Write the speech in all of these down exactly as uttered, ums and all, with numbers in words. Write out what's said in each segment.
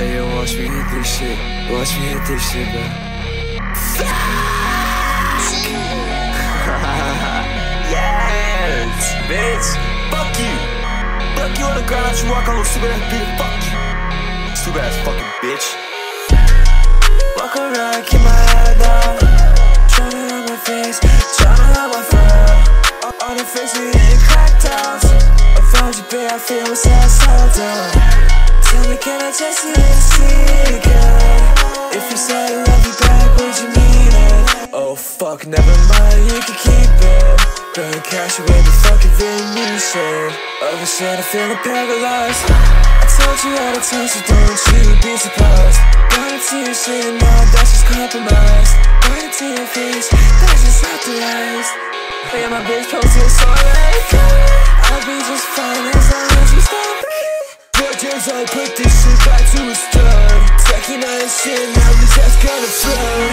Ayo, watch me hit this shit. Watch me hit this shit, man. Yes, bitch. Fuck you. Fuck you on the ground. I just walk on a stupid ass bitch. Fuck you. Stupid ass fucking bitch. Walk around, keep my head down. Tryna hide my face, tryna hide my frown. All, all the faces in cracked house. I found you, babe. I feel what's outside down. Tell me, can I just see it again? If you said you love me back, would you mean it? Oh fuck, never mind, you can keep it. Burn cash away, but fuck it, didn't mean shit. Other shit, I feel paralyzed. I told you all the time, so don't you be surprised. Got it to your shit and now that's just compromise. Got it to your face, that's just authorized. Hey, my bitch posted so like I'll be just fine as long as you stop me. I put this shit back to a start. Taking out his shit, now we just gotta flirt.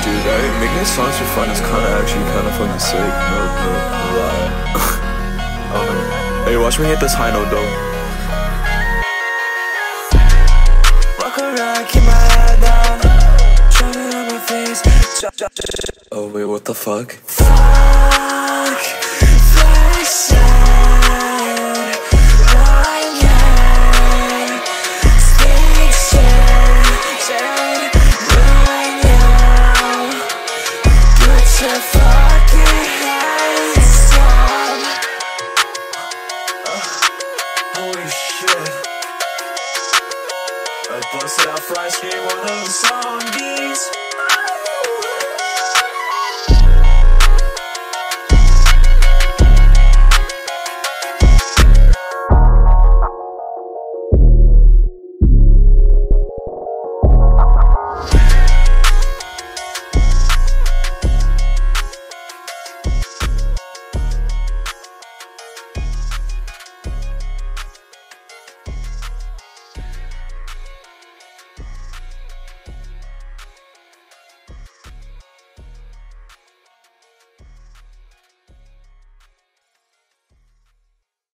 Dude, I right? Making songs for fun is kinda actually kinda fucking sick. No, no, no lie. um, Hey, watch me hit this high note, though. Walk around, keep my head down. Tryna hide my face. Oh wait, what the fuck? Fuck, flash I busted out flash game, one of the zombies.